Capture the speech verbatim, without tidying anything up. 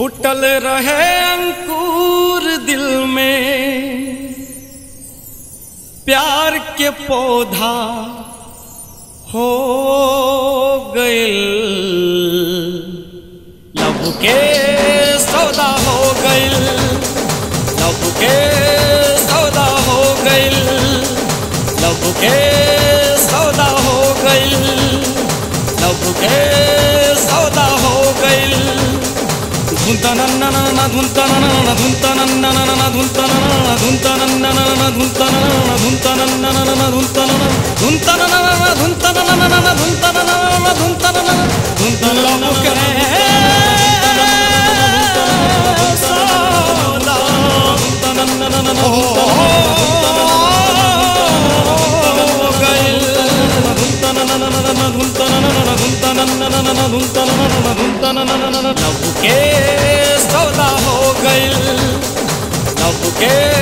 फुटल रहे अंकुर दिल में, प्यार के पौधा हो गए। लव के सौदा हो गए, लव के सौदा हो गए, लव के सौदा हो गए, लव के सौदा हो गए। धुंतननननन धुंतनननन धुंतनननन धुंतनननन धुंतनननन धुंतनननन धुंतनननन धुंतनननन धुंतनननन धुंतनननन धुंतनननन धुंतनननन धुंतनननन धुंतनननन धुंतनननन धुंतनननन धुंतनननन धुंतनननन। लव के सौदा हो गए, लव के